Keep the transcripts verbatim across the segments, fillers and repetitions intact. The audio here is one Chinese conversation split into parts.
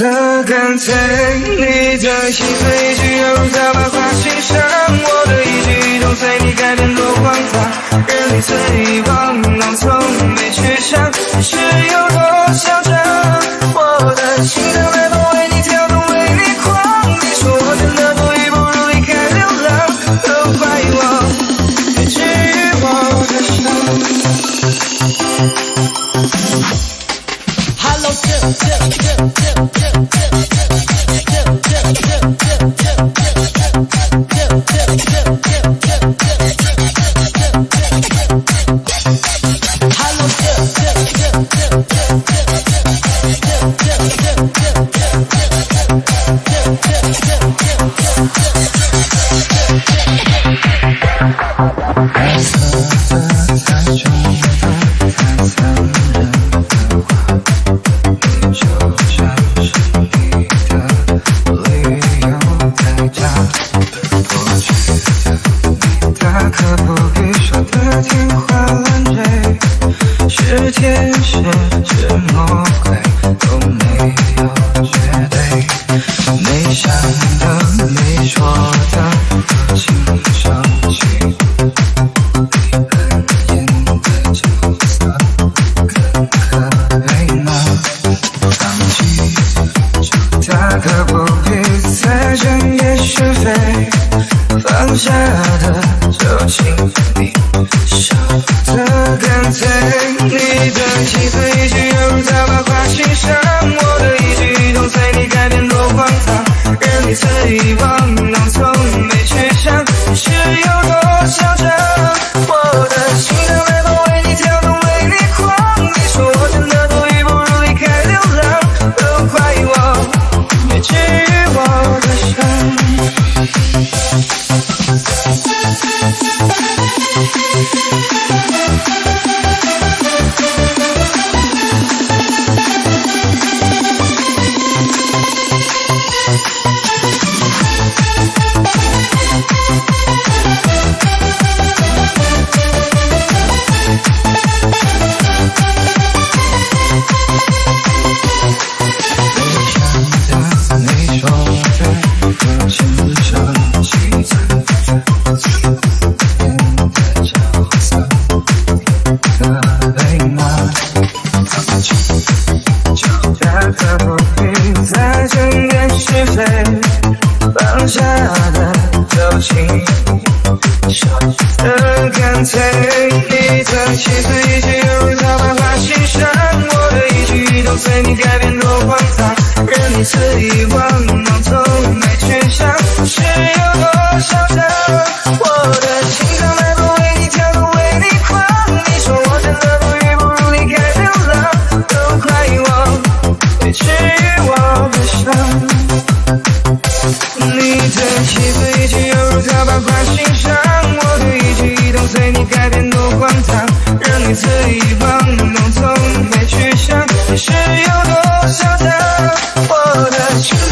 这感情，你的心碎只有如刀疤划心上，我的一举一动随你改变多荒唐，任你肆意妄浪，从没去想你是有多嚣张，我的心脏在不为你跳动，为你狂。你说我真的不依不如离开流浪，都怪我别至于我的伤。Hello girl girl girl。 是有多嚣张，我的心脏。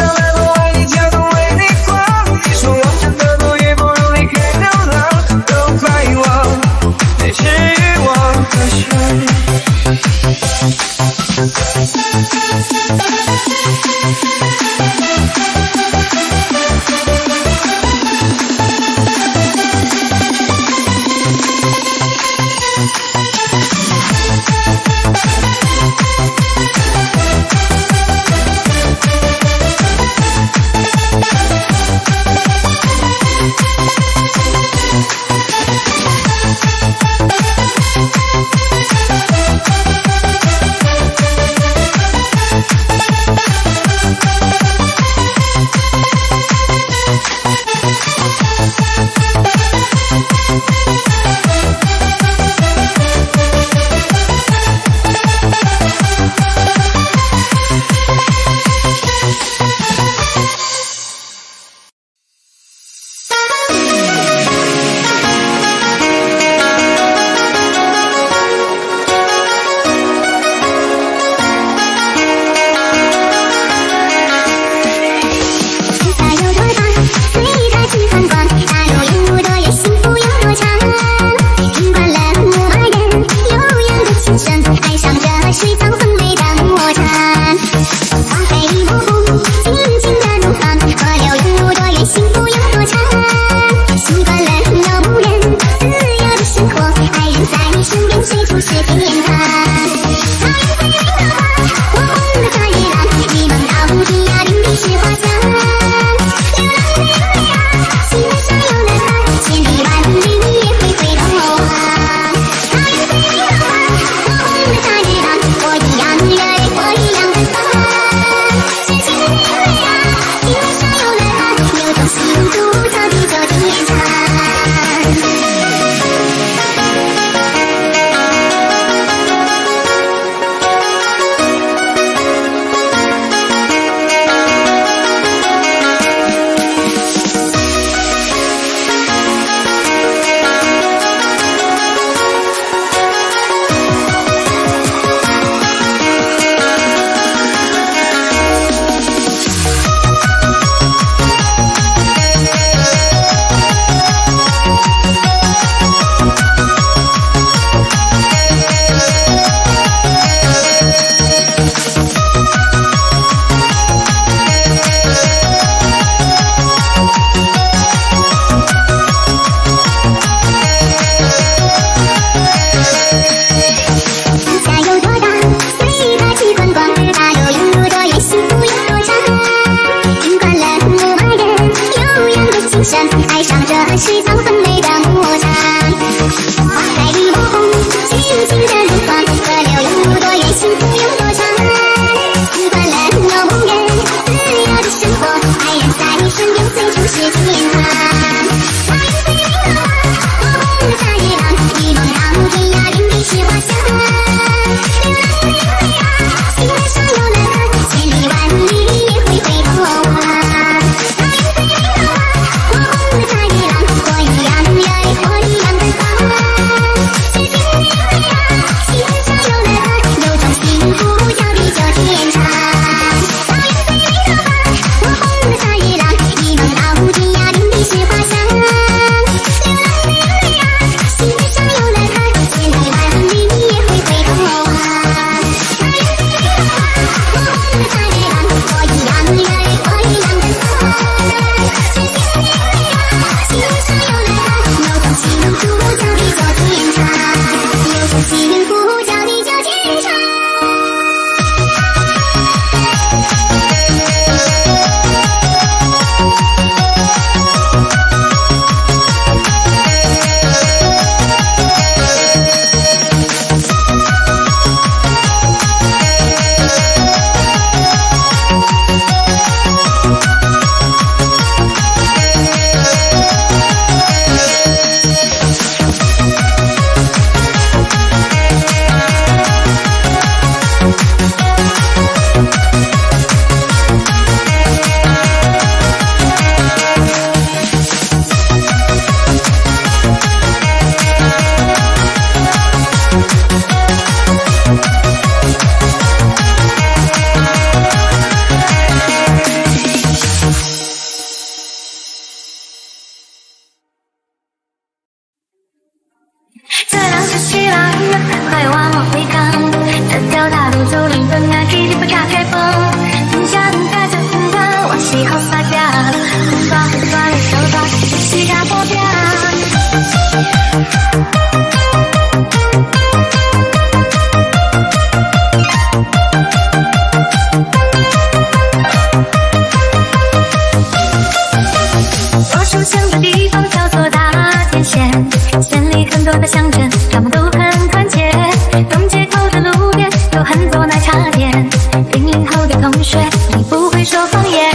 同学，你不会说方言，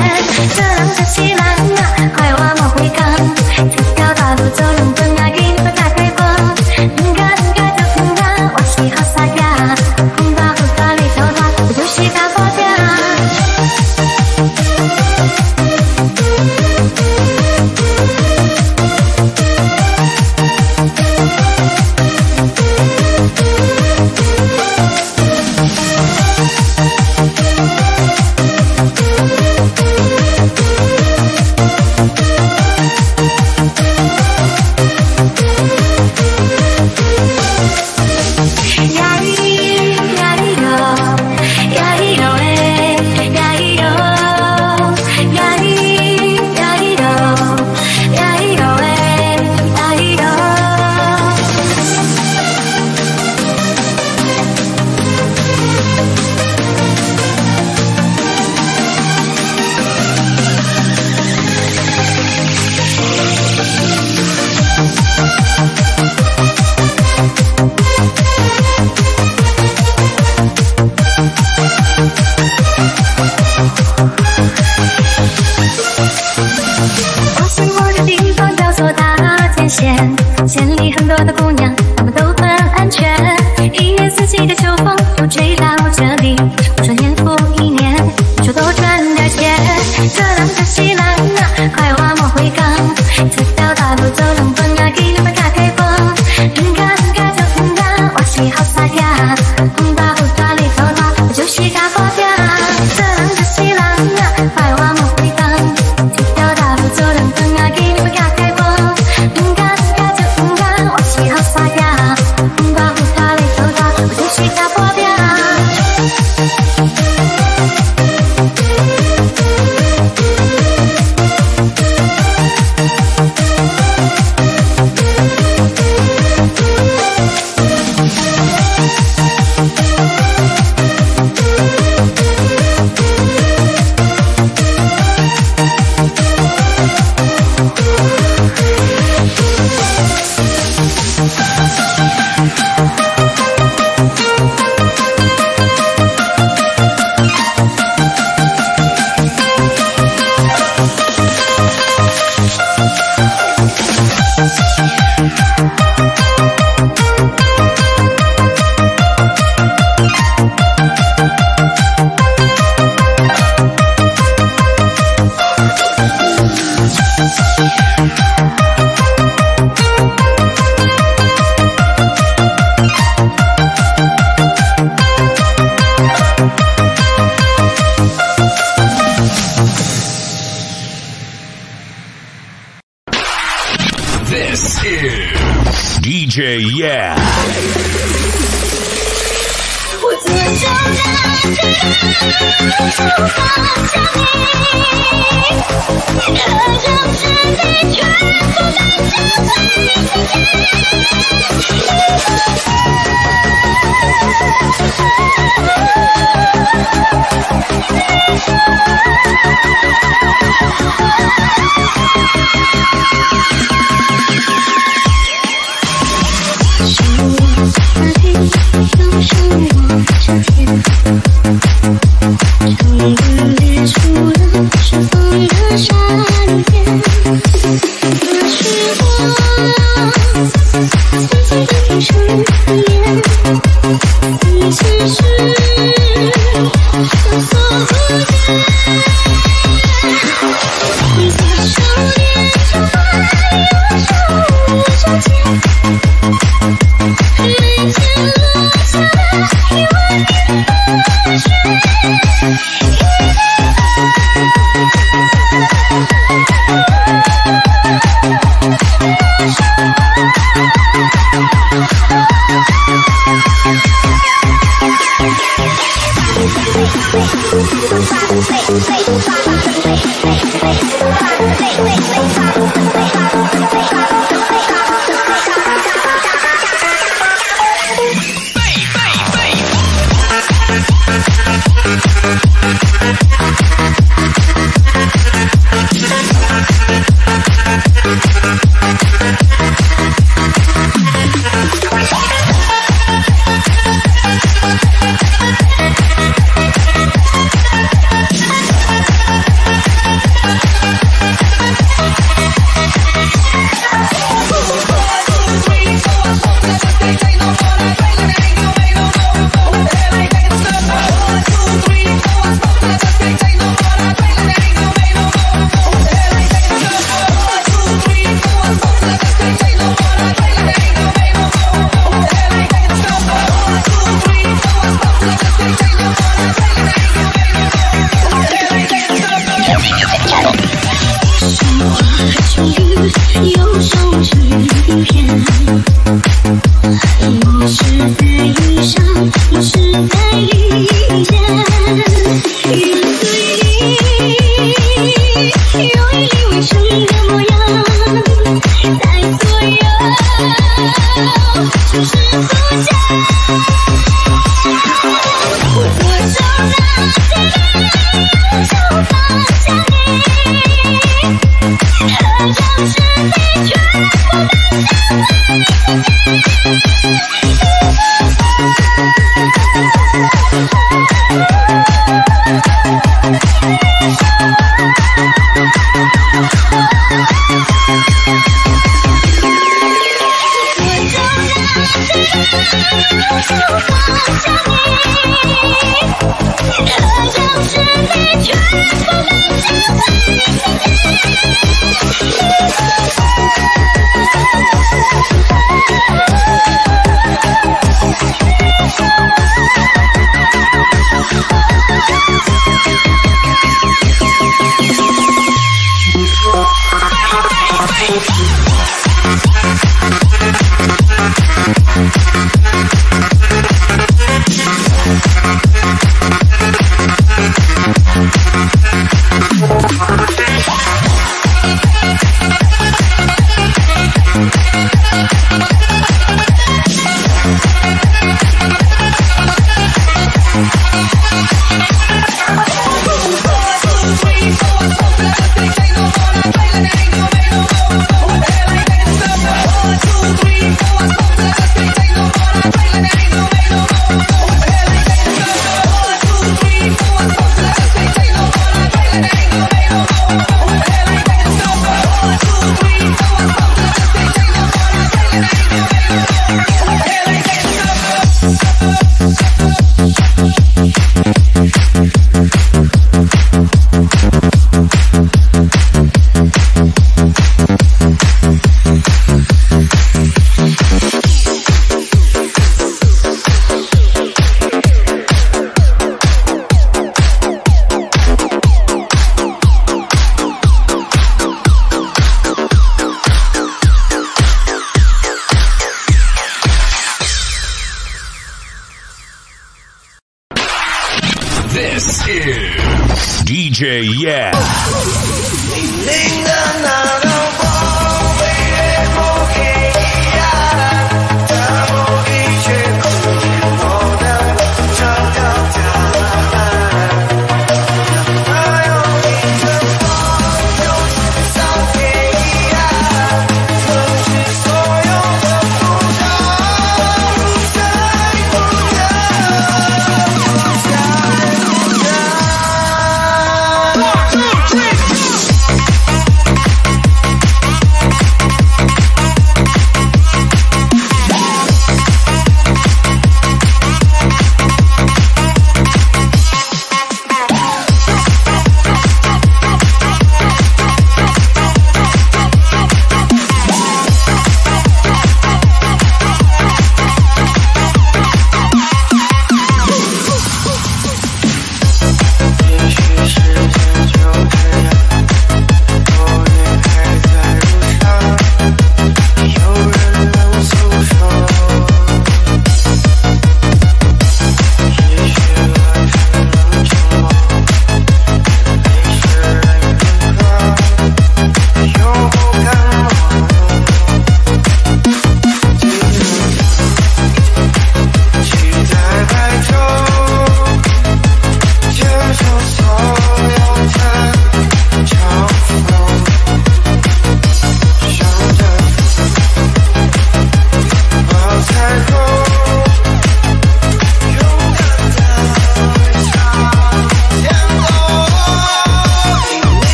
这人这西南啊，快我们回港，这条大路走人真啊，金色大开光，人家人家的风啊，我喜好撒呀，红大红大绿头大，我就喜欢放假。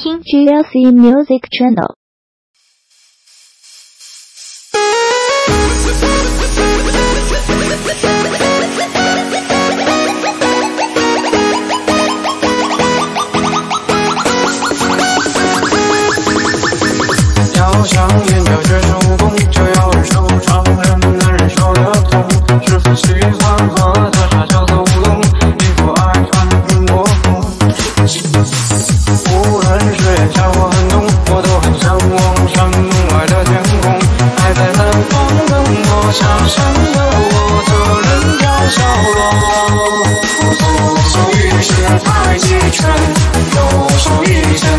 听 G L C Music Channel。要想研究学成功，就要忍受常人难忍受的痛，十分喜欢和他傻笑走动，你不爱穿云模糊。无论是眼下或寒冬，我都很向往山洞外的天空。还在南方等我，下山的我的人飘飘落，手一伸太极拳，右手一伸只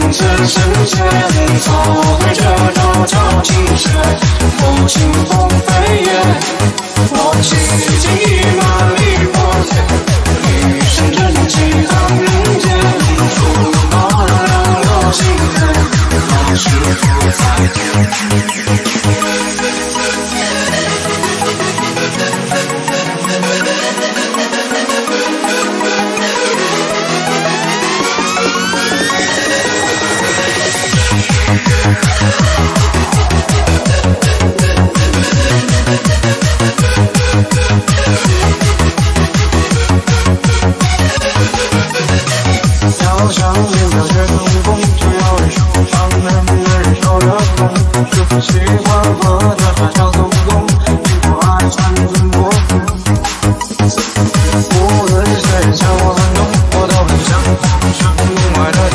伸前走。 清雪，我清风飞燕，我披荆一马立波天，一身正气荡人间，出马让我心甘，万事不在。 要想研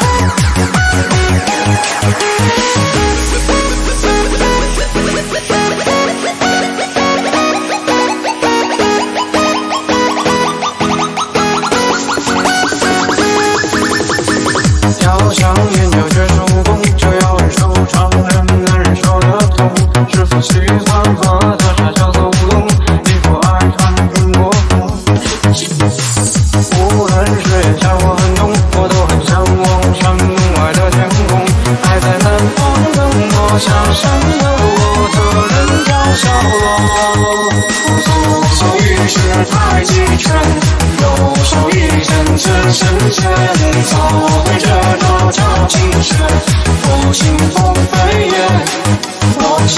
究学成功，就要忍受常人难忍受的痛，十分喜欢和他傻笑走动，你不爱穿云模糊。无论是炎夏或寒冬，我都很向往山洞外的天空。还在南方等我，下山的我的人叫小罗，左手一伸太极拳。 手一伸只伸前，走在这招叫琴弦，我清风飞燕，我披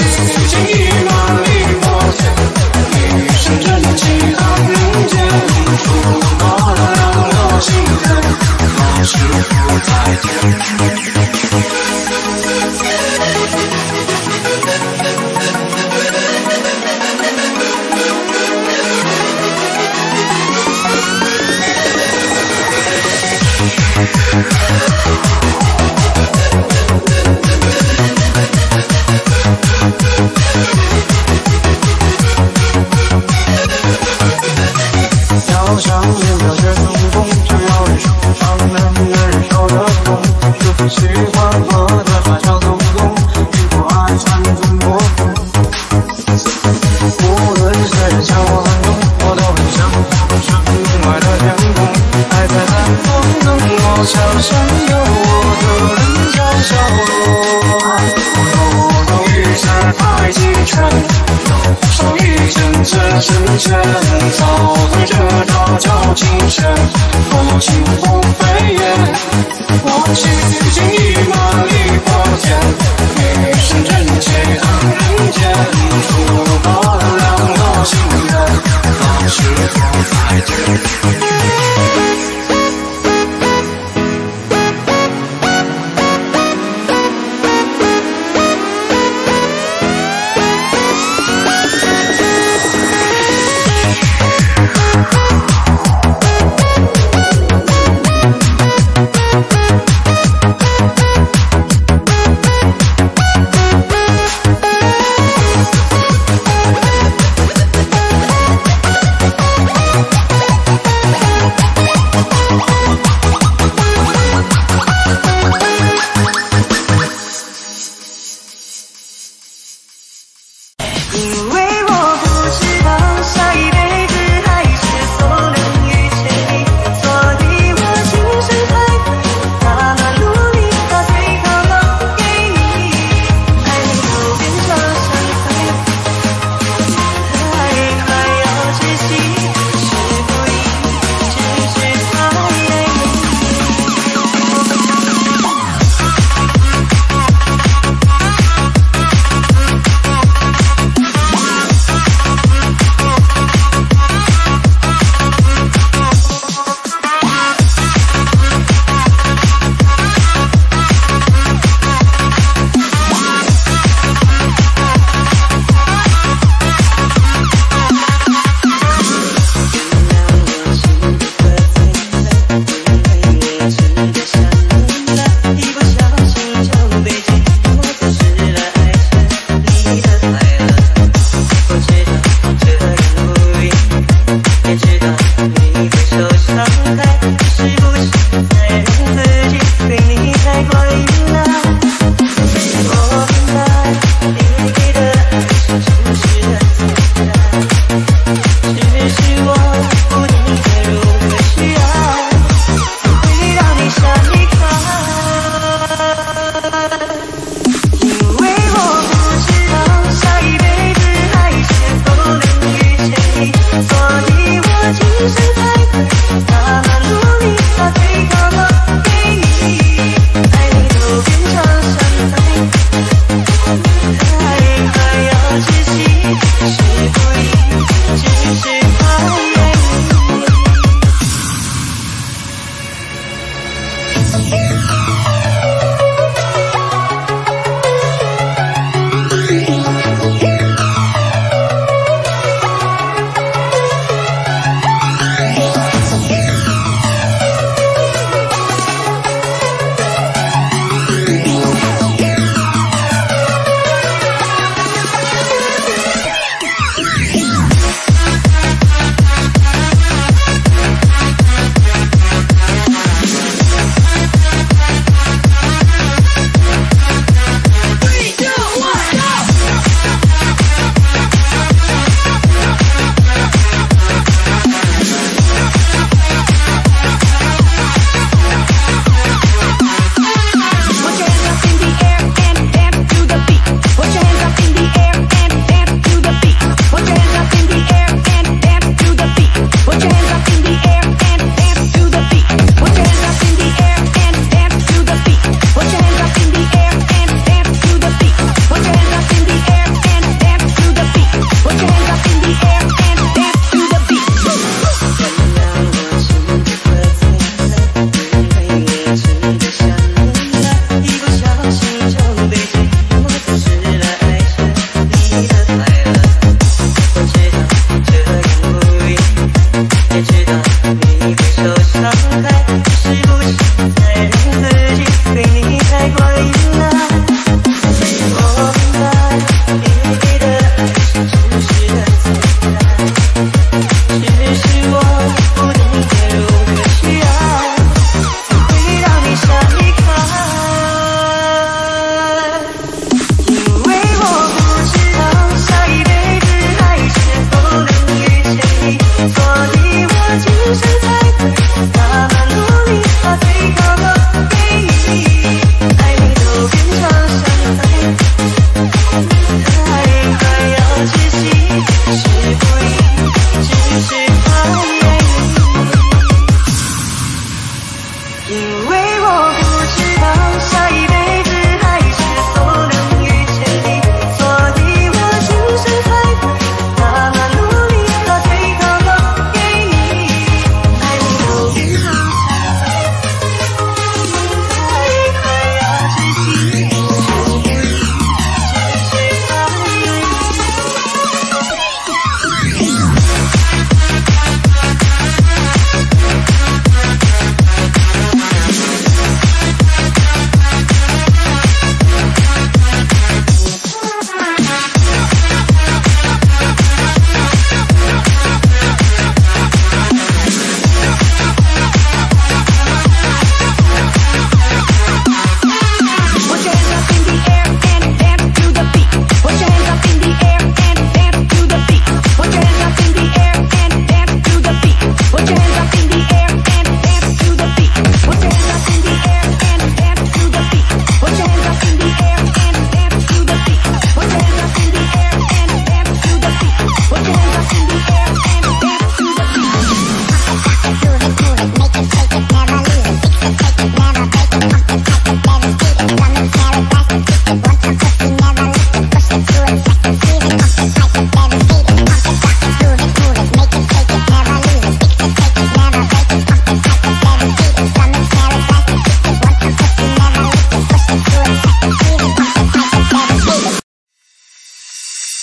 荆一马立波天，一身正气荡人间，出马让我心甘，万事不在。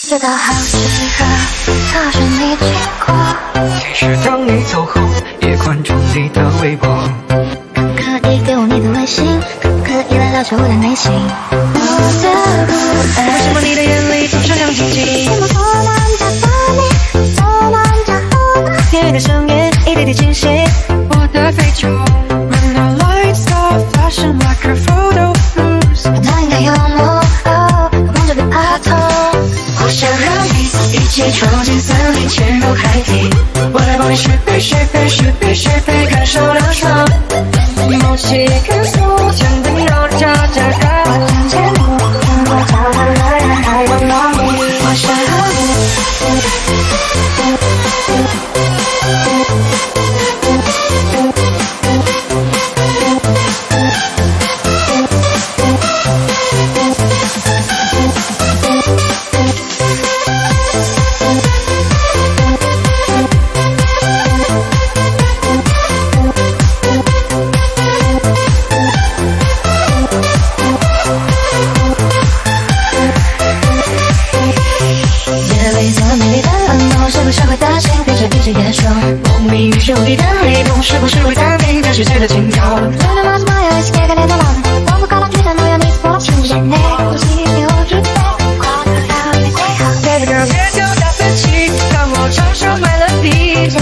觉得好适合擦身你经过。其实当你走后，也关注你的微博。可不可以给我你的微信？可不可以来了解我的内心？我的孤单，为什么你的眼里总是亮晶晶？怎么我难找到你，我难找到你。甜蜜的声音，一滴滴清晰。我的非洲 ，When the lights are flashing like a photo booth， 我答应的幽默，我望着你额头。 我想和你一起闯进森林，潜入海底。我来帮你续杯，续杯，续杯，续杯，感受凉爽。默契跟速度，坚定到加加加。我看见你，让我找到了人来温暖你。我想和你。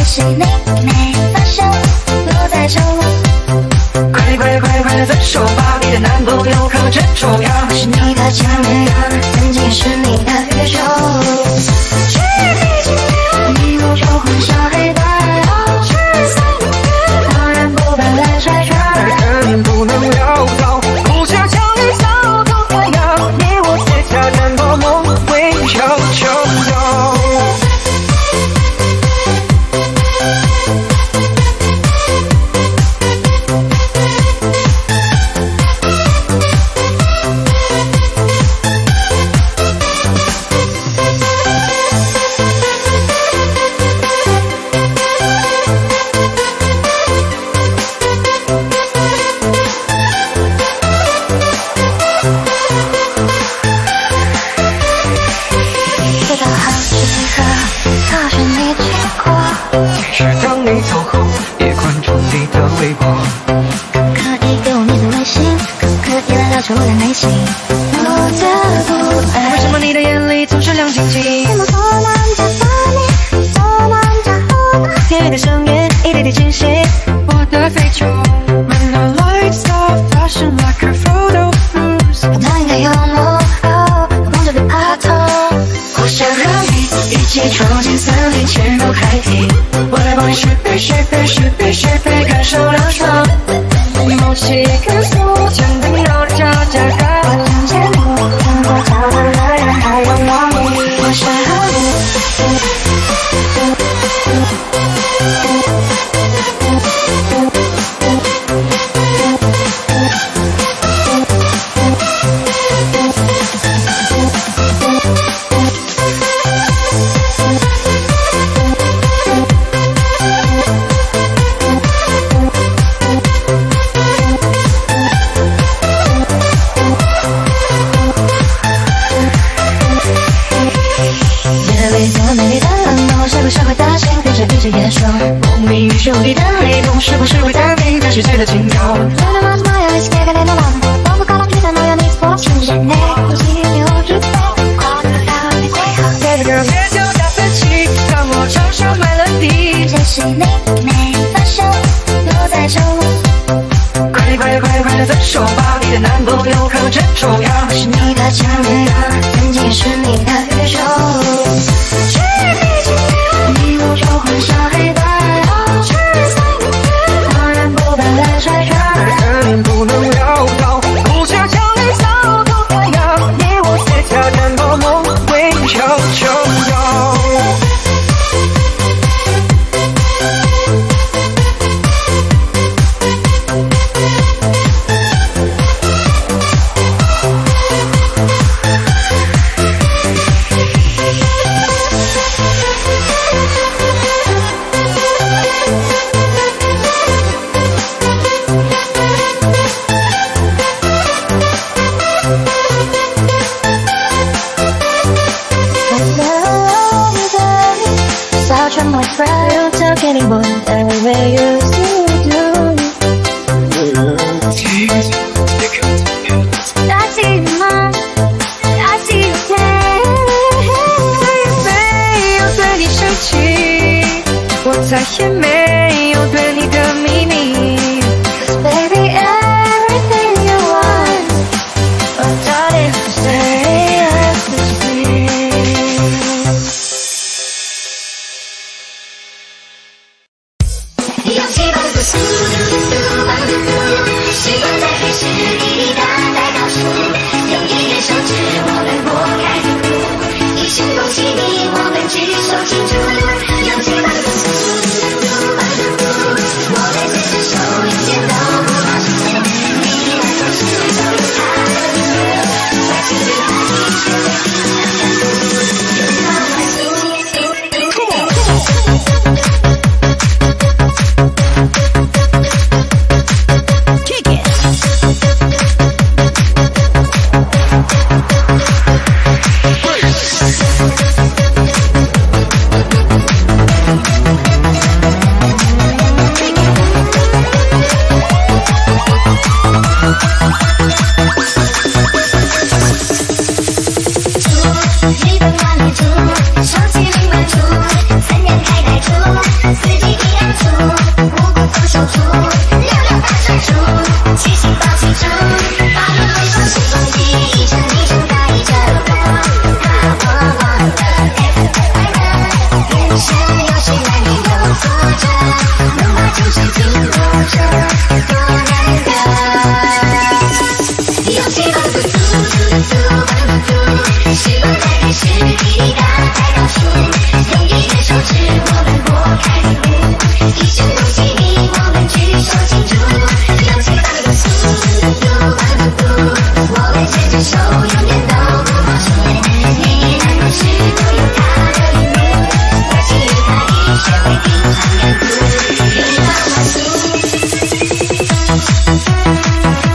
谁每每发生落在角落，快点快点快点快点分手吧！你的男朋友可真重要，是你的前女友，曾经是你的宇宙。是你今天迷路又混淆黑白，是三不五，当然不把烂甩甩，肯定不能潦倒，不想像你骚动模样，你我写下难过梦会要求到。 是当你走后，也关注你的微博，可不可以给我你的微信？可不可以来了解我的内心？我的不爱，为什么你的眼里总是亮晶晶？怎么多难找到你，多难找到你，甜蜜的相约，一点点惊喜，我的非洲。When the lights off, flashing like a photo blues， 我答应的幽默，梦中的阿童，我想和你一起闯进森林，潜入海底。 我来帮你续杯，续杯，续杯，续杯，感受凉爽。你某些感受，想听到的叫叫叫。我听见你，当我找到了人，还有我你，我想和你。 手里的黑洞是不是会带你到世界的尽头？Baby girl， 别就打飞机，让我尝尝麦乐蒂。这是你没发生，落在角落。快点快点快点快点分手吧！你的男朋友可真重要，是你的前女友，曾经是你的宇宙。是你今天迷路又混淆黑白。 Anyone the way you do I see you mom, I see you day 没有对你生气，我再也没有对你的秘密。 Cause baby everything you want, I got it serious with me. 嘟嘟嘟吧嘟，时光在飞逝，滴滴答答倒数，用一根手指我们拨开孤独，一声恭喜你，我们举手庆祝，勇气吧嘟嘟。七星八旗阵，八面围上七龙旗，一阵一阵带着我，啊我我的爱人，眼神有谁来没有挫折，能把精神紧握着，多难得。勇气蹦蹦足足足蹦蹦足，时光在飞逝，滴答在倒数，用力的手指我们拨开雾，一阵怒气你我们举手庆祝。 手永远都不放手，每一难关时都有他的一幕。要记得他已学会隐藏甘苦，拥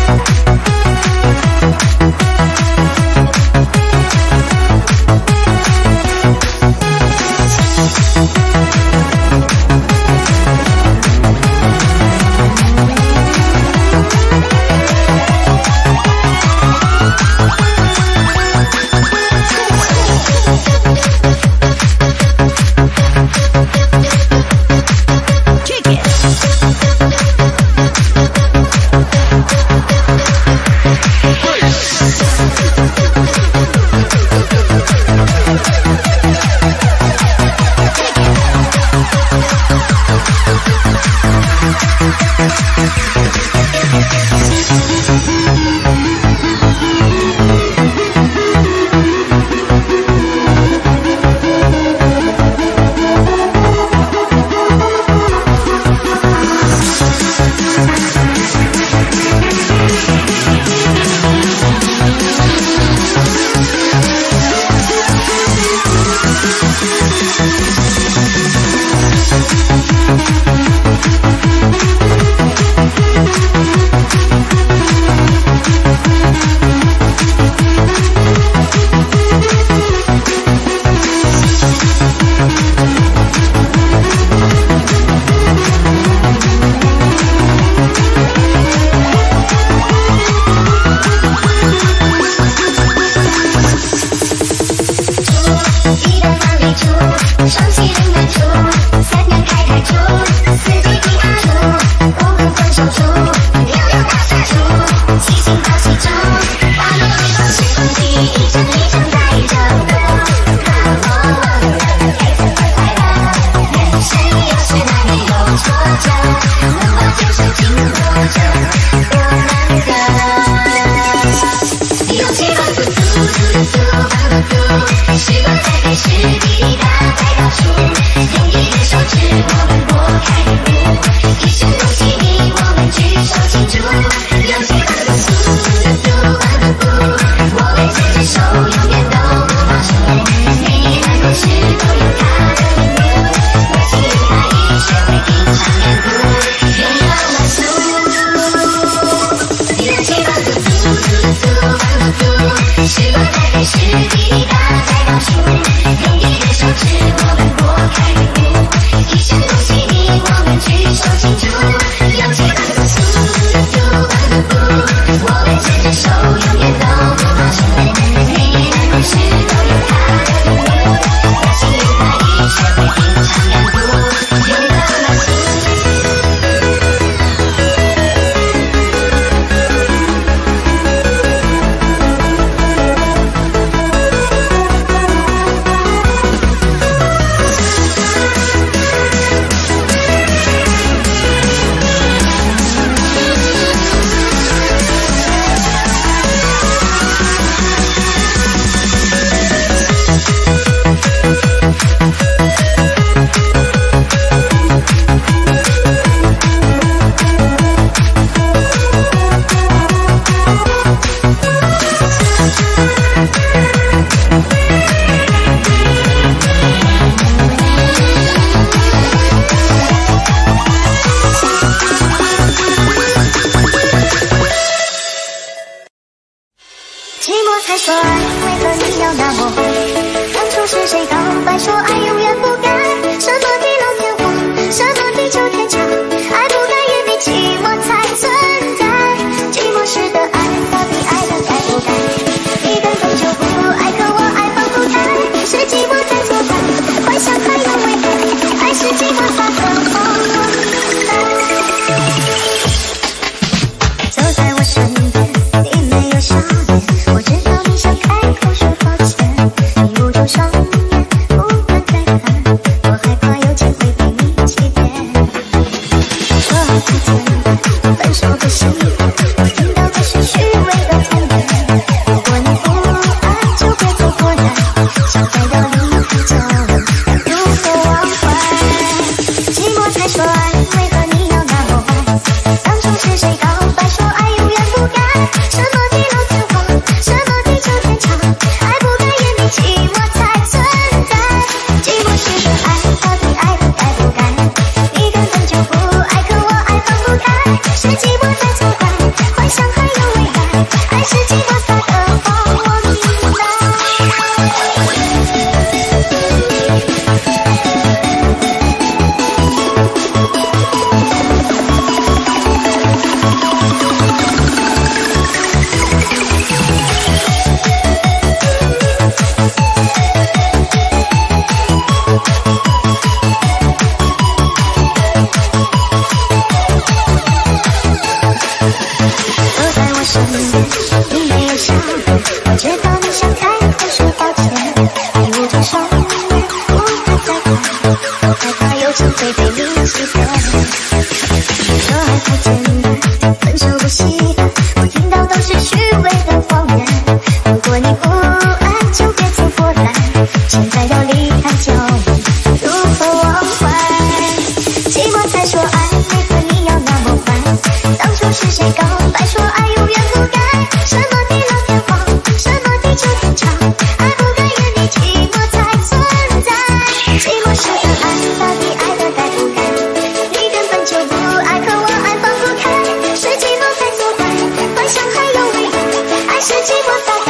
抱满足。是寂寞发疯。分手只是意外，我听到这是虚伪的甜蜜。如果你不爱，就别做过来，想回到另一个角落，如何忘怀？寂寞才说爱，为何你要那么坏？当初是谁告白说爱永远不改？什么地老天荒，什么地久天长，爱不该也没寂寞才存在。寂寞是个爱，到底爱不该不该？你根本就不爱，可我爱放不开，是寂寞在作怪，幻想还有未来，爱是寂寞撒的谎，我明白。 你没有想，我知道你想开，我说抱歉，爱你这首不会再改，我害怕有机会被你喜欢。说爱太简单，分手不稀罕，我听到都是虚伪的谎言。如果你不爱，就别走过来，现在要离开就如何忘怀？寂寞才说爱，为何你要那么坏？当初是谁告白说爱？ 什么地老天荒，什么地久天长，爱不该也没寂寞才存在。寂寞是个爱，到底爱的该不该？你根本就不爱，可我爱放不开，是寂寞在作怪，幻想还有未来，爱是寂寞撒的谎。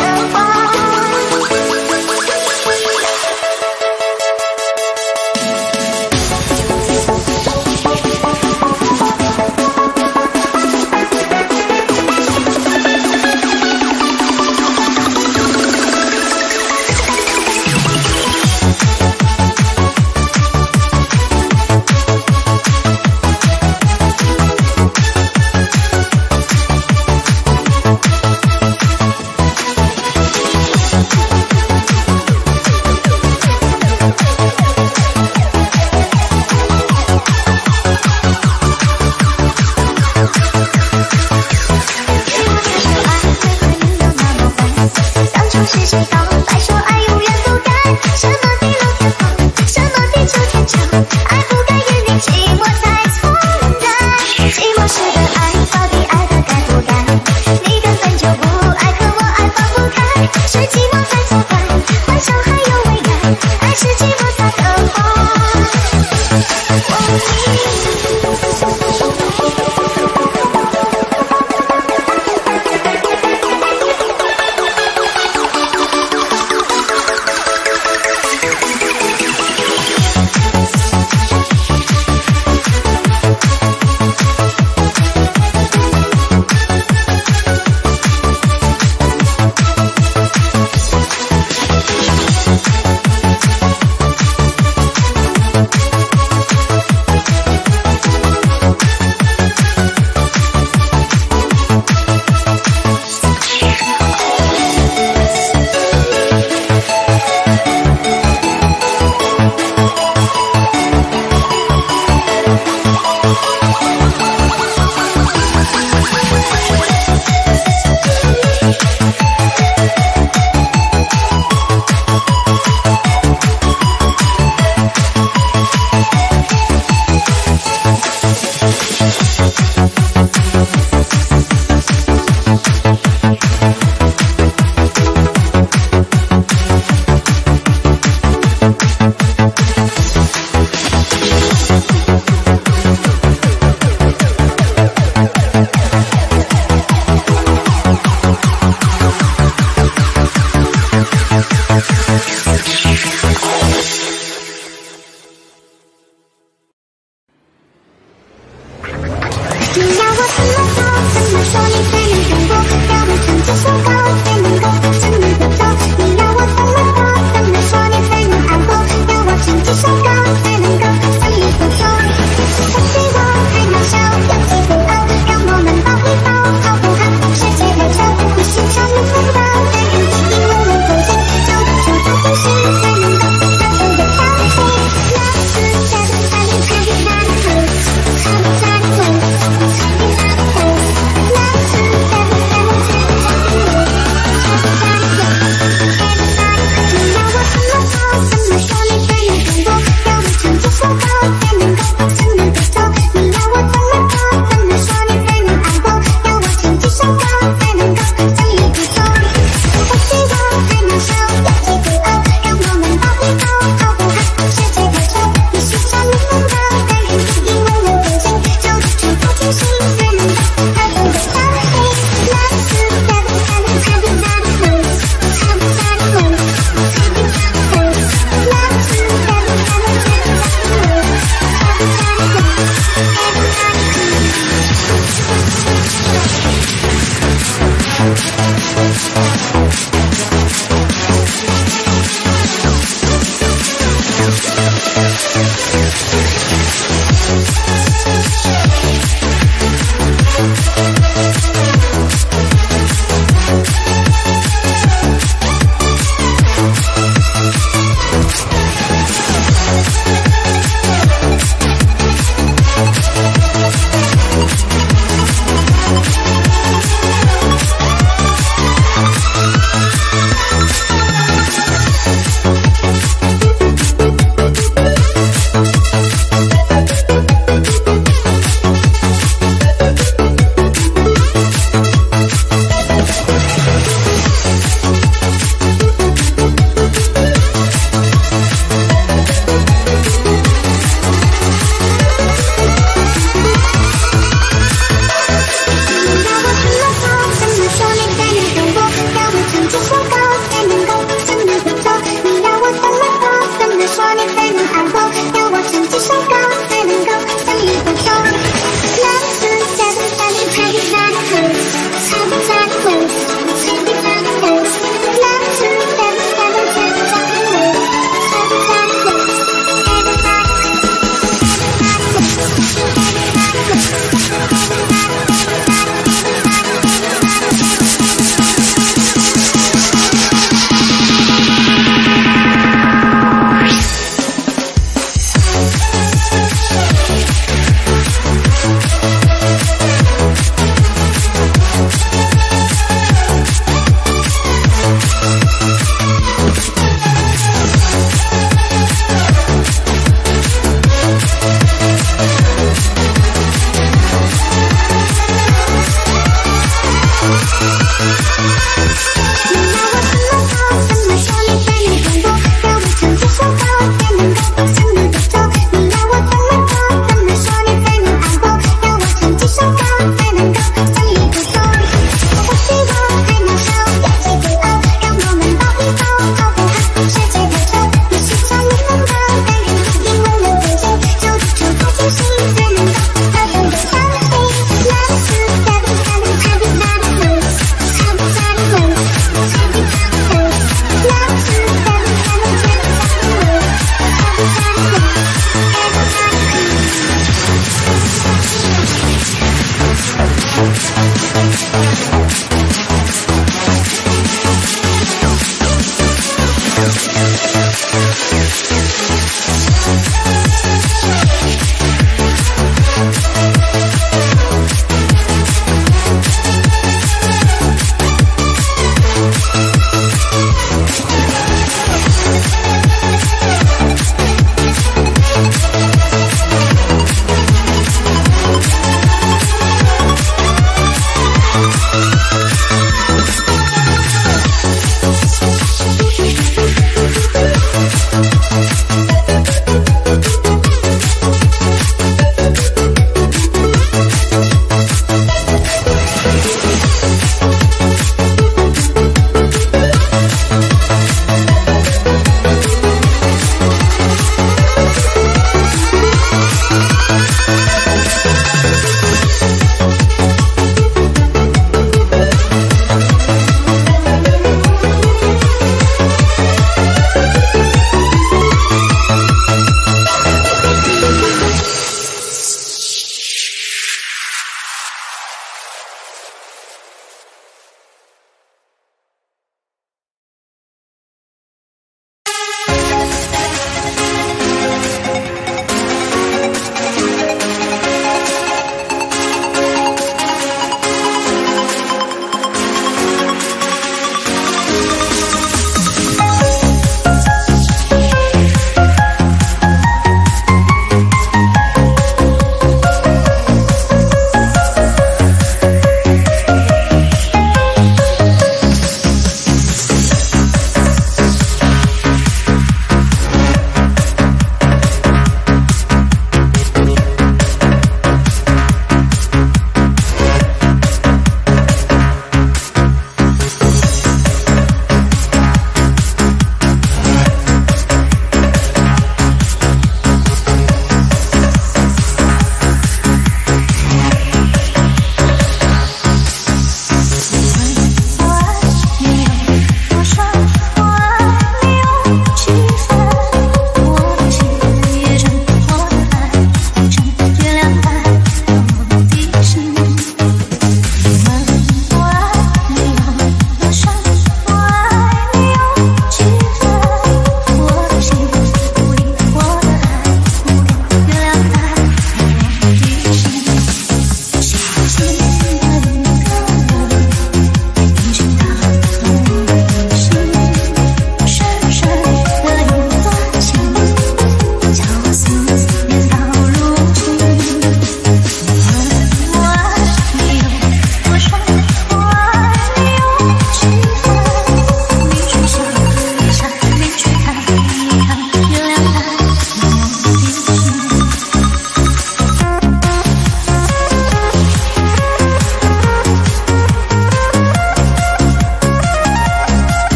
Thank you.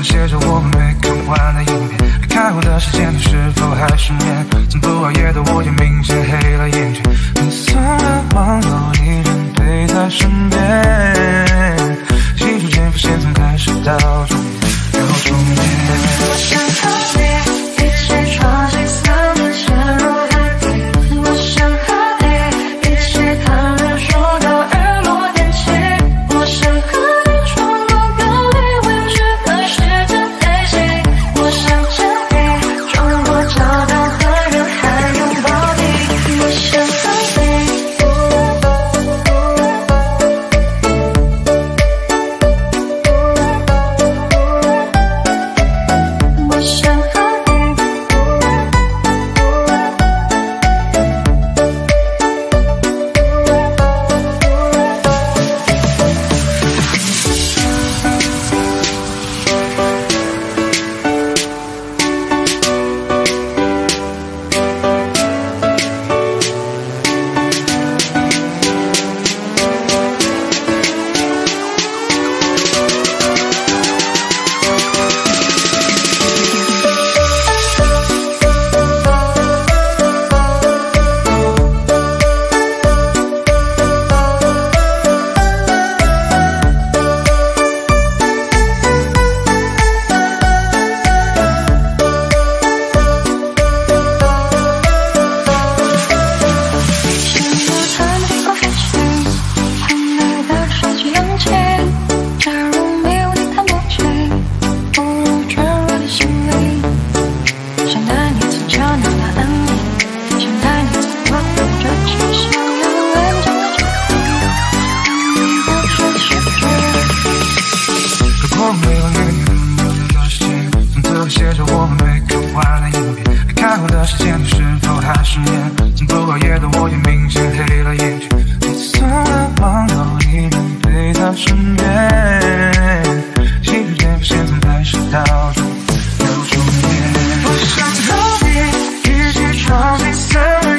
就写着我没看完的一面。离开后的时间是否还失眠？从不熬夜到午夜，明显黑了眼圈。你送了黄豆，一直陪在身边。细数前浮现，从开始到终点，到终点。我想告别，一起闯进森林，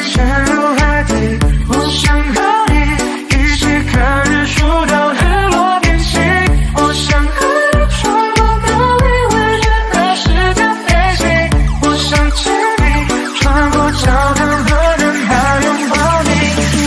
深入海底。我想和你一起看日出到日落天气。我想和你闯入高纬未知的世界飞行。我想见你，穿过教堂和人海拥抱你。我想和你。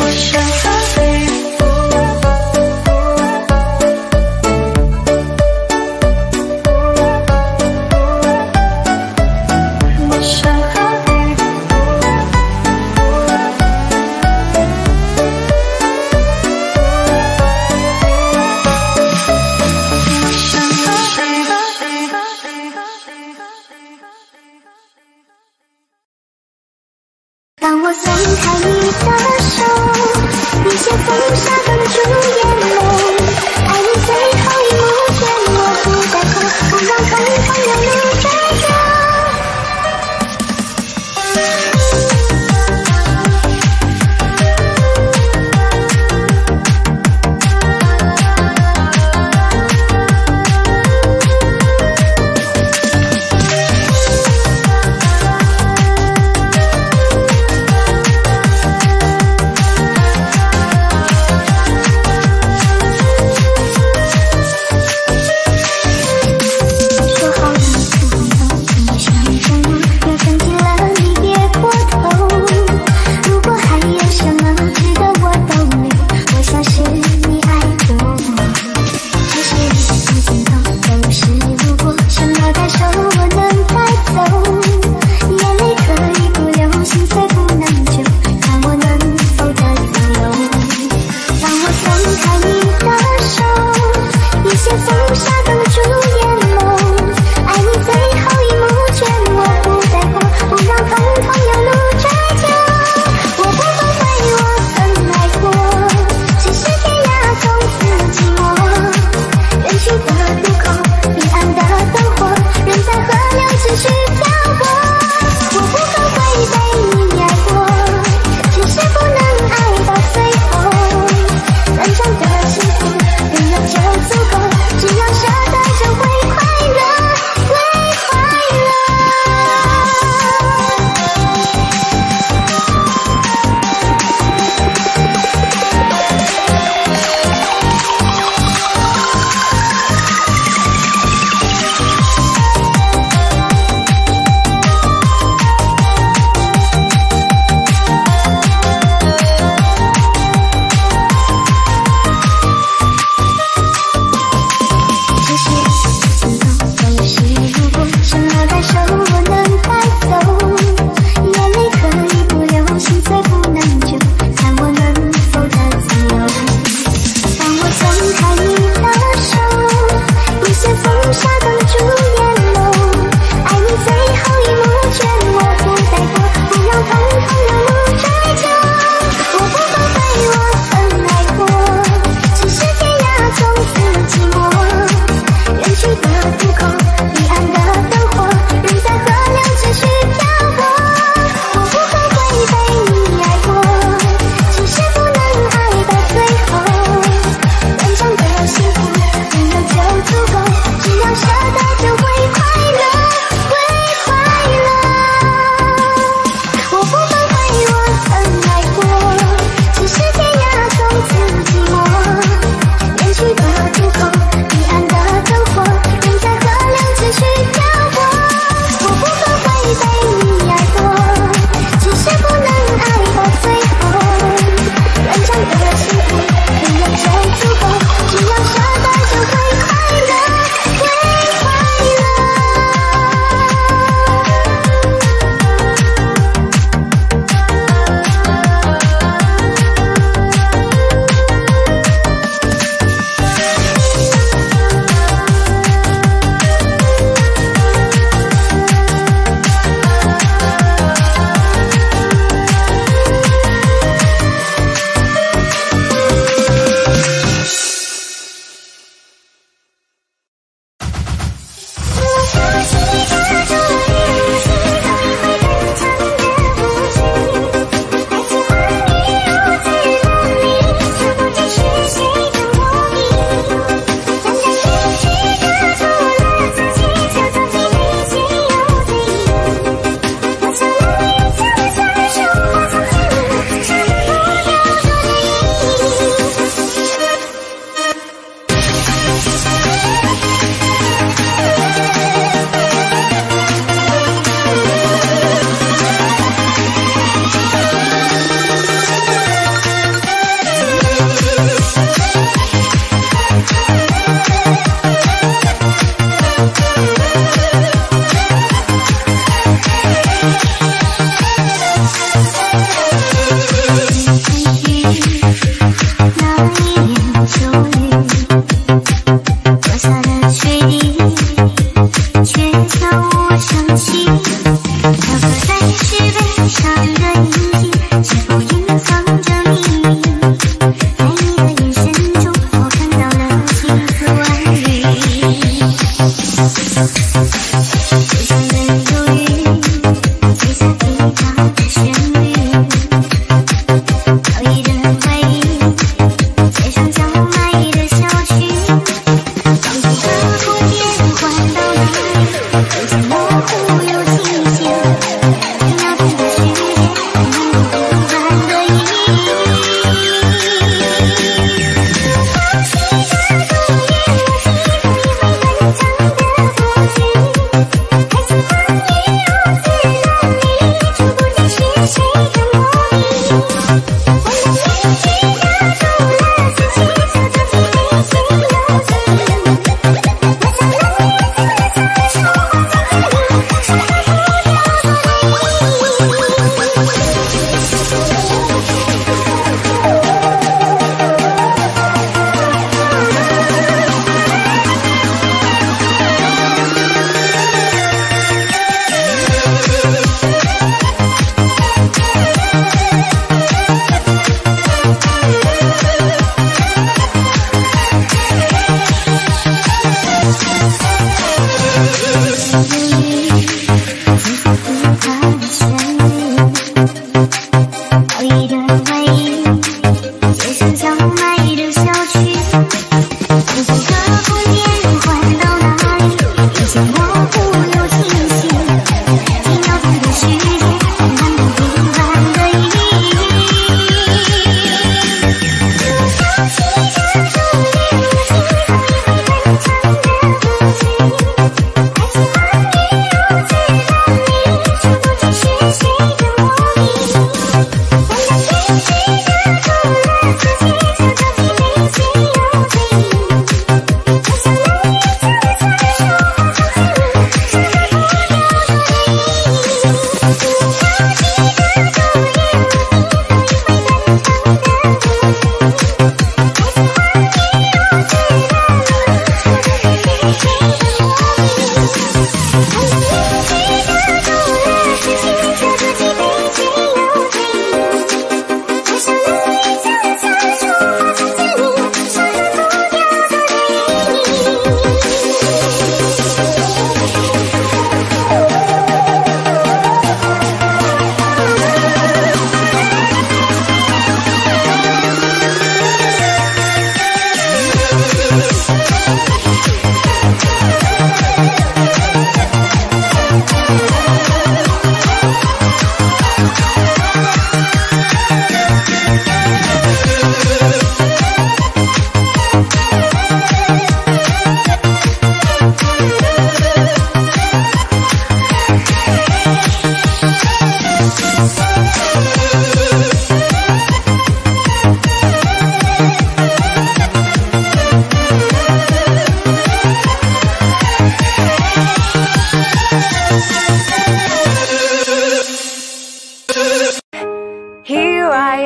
Here I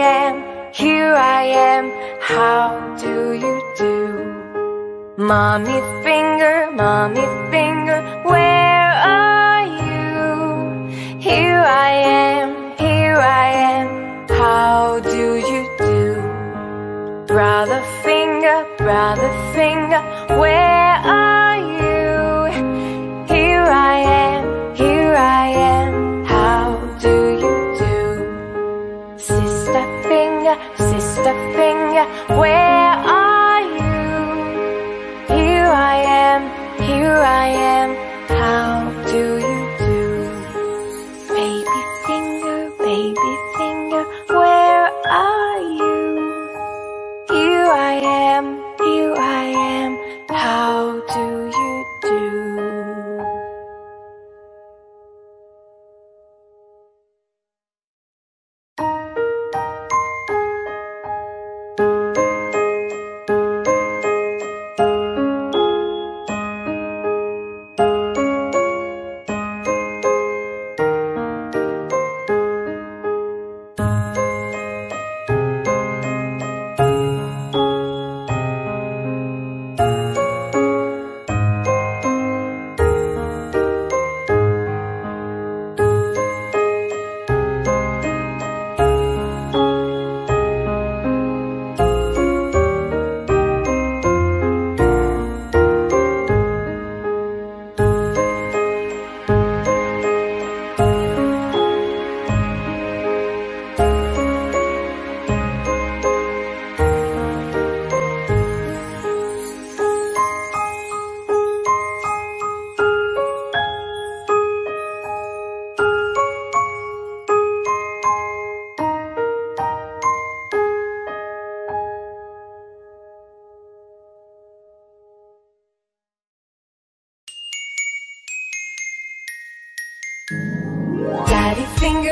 am, here I am,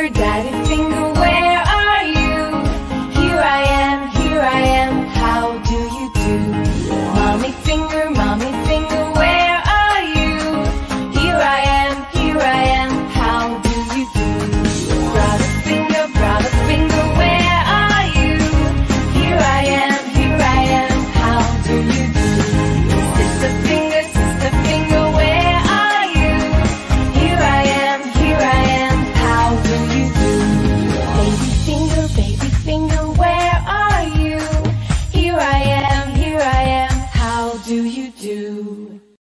finger, daddy finger, where are you? Here I am, here I am, how do you do? Mommy finger, mommy finger, where are you? Here I am, here I am, how do you do? Brother finger, brother finger, where are you? Here I am, here I am, how do you do? Sister finger, sister finger, where are you? Here I am, here I am, how do you do? Baby finger, baby finger, where are you? Here I am, here I am, how do you do?